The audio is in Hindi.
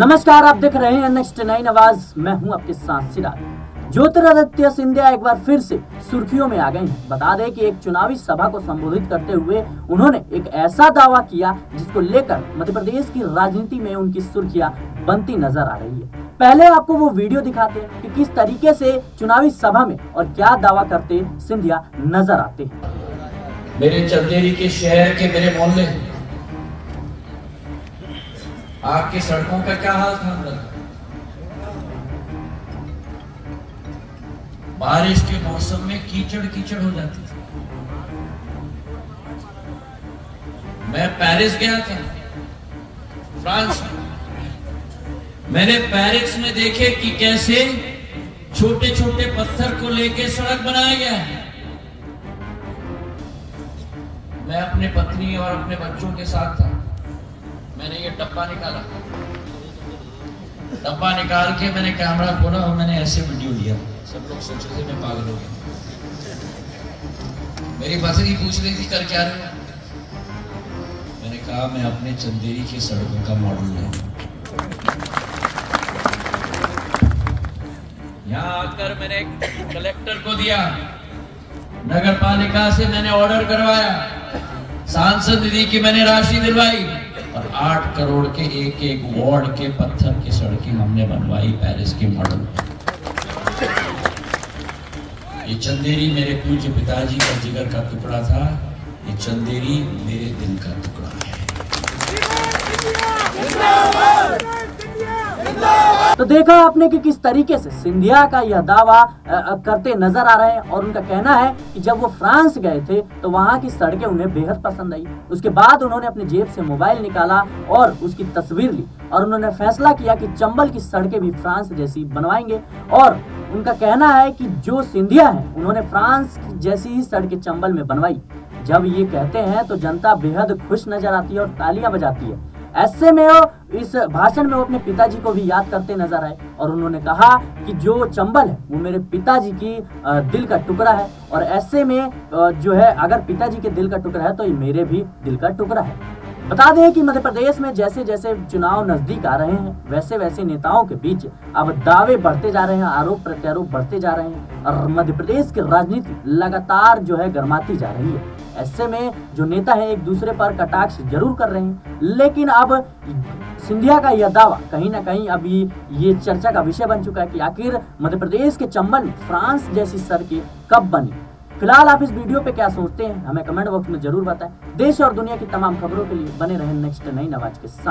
नमस्कार, आप देख रहे हैं नेक्स्ट नई आवाज। मैं हूं आपके साथ सिराज। ज्योतिरादित्य सिंधिया एक बार फिर से सुर्खियों में आ गए हैं। बता दें कि एक चुनावी सभा को संबोधित करते हुए उन्होंने एक ऐसा दावा किया जिसको लेकर मध्य प्रदेश की राजनीति में उनकी सुर्खियां बनती नजर आ रही है। पहले आपको वो वीडियो दिखाते हैं कि किस तरीके से चुनावी सभा में और क्या दावा करते सिंधिया नजर आते हैं। मेरे चंदेरी के शहर के मेरे मोहल्ले आपके सड़कों का क्या हाल था? बारिश के मौसम में कीचड़ हो जाती थी। मैं पेरिस गया था, फ्रांस। मैंने पेरिस में देखे कि कैसे छोटे छोटे पत्थर को लेके सड़क बनाया गया है। मैं अपने पत्नी और अपने बच्चों के साथ था। मैंने ये डब्बा निकाल के मैंने कैमरा खोला और मैंने ऐसे वीडियो लिया। सब लोग सोच रहे थे मैं पागल हो गया। मेरी पत्नी पूछ रही थी कर क्या रहे हो। मैंने कहा मैं अपने चंदेरी की सड़कों का मॉडल हूं। यहाँ आकर मैंने कलेक्टर को दिया, नगर पालिका से मैंने ऑर्डर करवाया, सांसद दीदी की मैंने राशि दिलवाई और 8 करोड़ के एक वार्ड के पत्थर की सड़कें हमने बनवाई पेरिस के मॉडल। ये चंदेरी मेरे पूज्य पिताजी का जिगर का टुकड़ा था। ये चंदेरी मेरे दिल का टुकड़ा है। तो देखा आपने कि किस तरीके से सिंधिया का यह दावा करते नजर आ रहे हैं। और उनका कहना है कि जब वो फ्रांस गए थे तो वहाँ की सड़कें उन्हें बेहद पसंद आई। उसके बाद उन्होंने अपने जेब से मोबाइल निकाला और उसकी तस्वीर ली और उन्होंने फैसला किया कि चंबल की सड़कें भी फ्रांस जैसी बनवाएंगे। और उनका कहना है कि जो सिंधिया हैं उन्होंने फ्रांस जैसी ही सड़कें चंबल में बनवाई। जब ये कहते हैं तो जनता बेहद खुश नजर आती है और तालियां बजाती है। ऐसे में वो इस भाषण में वो अपने पिताजी को भी याद करते नजर आए और उन्होंने कहा कि जो चंबल है वो मेरे पिताजी की दिल का टुकड़ा है। और ऐसे में जो है अगर पिताजी के दिल का टुकड़ा है तो ये मेरे भी दिल का टुकड़ा है। बता दें कि मध्य प्रदेश में जैसे जैसे चुनाव नजदीक आ रहे हैं वैसे वैसे नेताओं के बीच अब दावे बढ़ते जा रहे हैं, आरोप प्रत्यारोप बढ़ते जा रहे हैं और मध्य प्रदेश की राजनीति लगातार जो है गर्माती जा रही है। ऐसे में जो नेता है एक दूसरे पर कटाक्ष जरूर कर रहे हैं, लेकिन अब सिंधिया का यह दावा कहीं ना कहीं अभी ये चर्चा का विषय बन चुका है कि आखिर मध्य प्रदेश के चंबल में फ्रांस जैसी सड़कें कब बनी। फिलहाल आप इस वीडियो पे क्या सोचते हैं हमें कमेंट बॉक्स में जरूर बताएं। देश और दुनिया की तमाम खबरों के लिए बने रहें नेक्स्ट नई आवाज के साथ।